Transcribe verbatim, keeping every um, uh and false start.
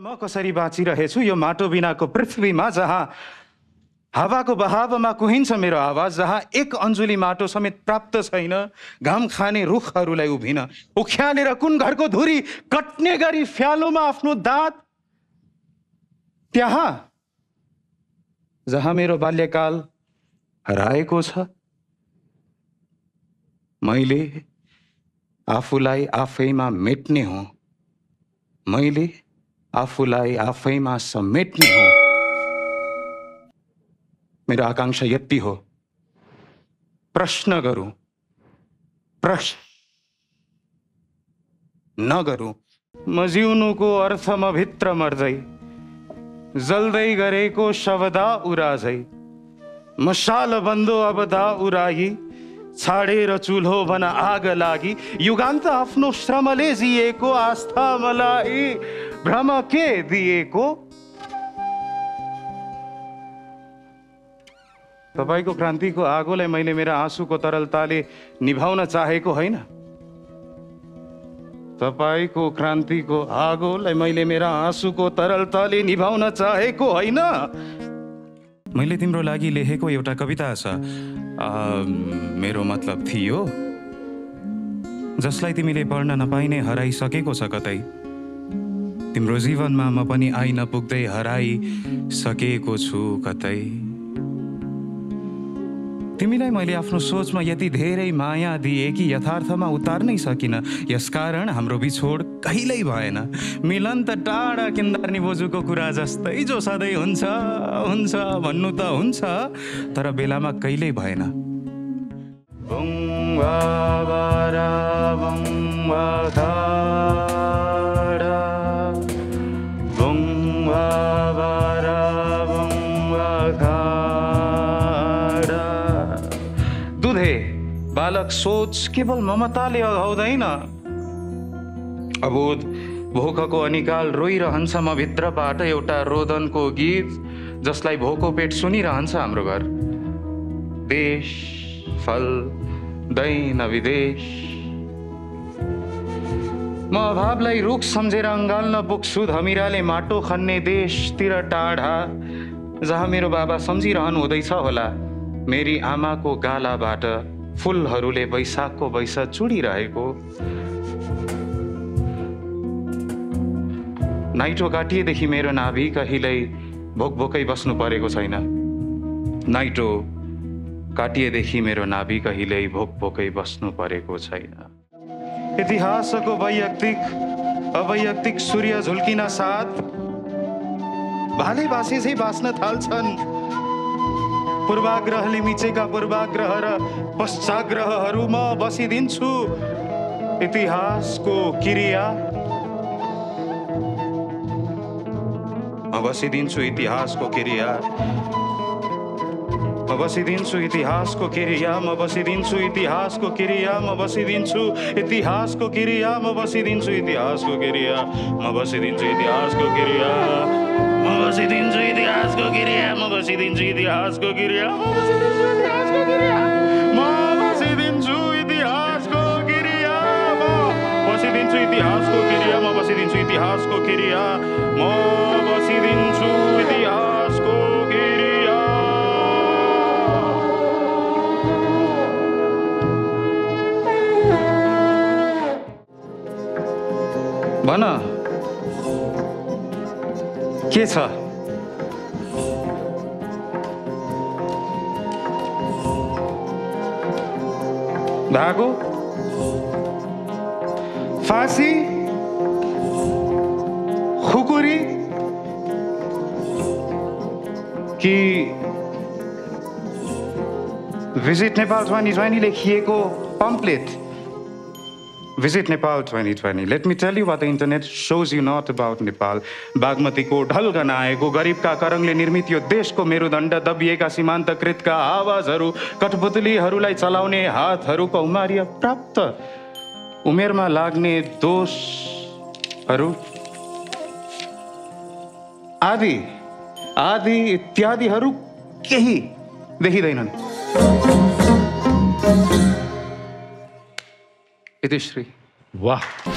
म कसरी बाँचिरहेछु यो माटो बिनाको पृथ्वीमा, जहाँ हावाको बहावमा कुहिन्छ मेरो आवाज, जहाँ एक अन्जुली माटो समेत प्राप्त छैन घाम खाने रुखहरूलाई उभिन, उख्यालेर कुन घरको धुरी कट्ने गरी फ्यालोमा आफ्नो दाँत, त्यहाँ जहाँ मेरो बाल्यकाल हराएको छ मैले आफूलाई आफैमा मेट्ने हो, मैले आफूलाई आफैमा समेट्ने हो। मेरो आकांक्षा यति हो, प्रश्न गरौं, प्रश्न नगरौं। म जिउनुको अर्थमा भित्र मर्दै जल्दै गरेको शवदा उराझै, मशाल बन्दो अबदा उराई छाडेर चुल्हो बना आग लागि, युगान्त आफ्नो श्रमले जिएको आस्था मलाई भ्रम के दिएको। तपाईको क्रान्तिको आगोलाई मैले मेरा आँसुको तरलताले निभाउन चाहेको होइन, तपाईको क्रान्तिको आगोलाई मैले मेरा आँसुको तरलताले निभाउन चाहेको होइन। मैले तिम्रो लागि लेखेको एउटा कविता छ, मेरो मतलब थियो, जसलाई तिमीले पढ्न नपाइने हराइसकेको छ कतै, तिम्रो जीवनमा म पनि आइ नपुग्दै हराइसकेको छु कतै। तिमीलाई मैले आफ्नो सोचमा यति धेरै माया दिए कि यथार्थमा उतार्नै सकिनँ, यसकारण हाम्रो बिछोड कहिल्यै भएन। मिलन त टाढा किन्दार्नी बोजूको कुरा जस्तै, जो सधैँ हुन्छ हुन्छ भन्नु त हुन्छ तर बेलामा कहिल्यै भएन। बालक सोच केवल ममताले अघाउँदैन, अबोध भोकको अनिकाल रोइरहन्छ म भित्रबाट एउटा रोदनको गीत, जसलाई भोको पेट सुनिरहन्छ हाम्रो घर। देश फल्दैन विदेश, म अभावलाई रुख सम्झेर अँगाल्न पुग्छु धमिराले माटो खन्ने देशतिर टाढा, जहाँ मेरो बाबा सम्झिरहनु हुँदैछ होला मेरी आमाको गालाबाट फूलहरूले वैशाखको वैशा चुडिरहेको। नाइटो काटिएदेखि मेरो नाभि कहिल्यै भोक भोकै बस्नु परेको छैन, नाइटो काटिएदेखि मेरो नाभि कहिल्यै भोक भोकै बस्नु परेको छैन। इतिहासको वैयक्तिक अवैयक्तिक सूर्य झुल्किन साथ भालेबासी चाहिँ बाँच्न थाल्छन्, पूर्वाग्रहले मिचेका पूर्वाग्रह र पश्चाग्रहहरूमा बसिदिन्छु इतिहासको क्रिया, म बसिदिन्छु इतिहासको क्रिया, म बसिदिन्छु इतिहासको क्रिया, म बसिदिन्छु इतिहासको क्रिया, म बसिदिन्छु इतिहासको क्रिया, म बसिदिन्छु इतिहासको क्रिया, म बसिदिन्छु इतिहासको क्रिया, म बसिदिन्छु इतिहासको क्रिया, म बसिदिन्छु इतिहासको क्रिया, म बसिदिन्छु इतिहासको क्रिया, म बसिदिन्छु इतिहासको क्रिया, म बसिदिन्छु इतिहासको क्रिया, म बसिदिन्छु इतिहासको क्रिया, म बसिदिन्छु इतिहासको क्रिया। भन के छ? धागो, फाँसी, खुकुरी कि भिजिट नेपाल ट्वेन्टी ट्वेन्टी लेखिएको pamphlet? Visit Nepal twenty twenty. Let me tell you what the internet shows you not about Nepal. Bagmati को ढल गनाएको, गरिबका करङले निर्मित यो देशको मेरुदण्ड, दबिएका सीमान्तकृतका आवाजहरू, कठपुतलीहरूलाई चलाउने हातहरू, कौमार्य प्राप्त उमेरमा लाग्ने दोषहरू आदि आदि इत्यादिहरू केही देखिँदैनन्। इतिश्री वाह।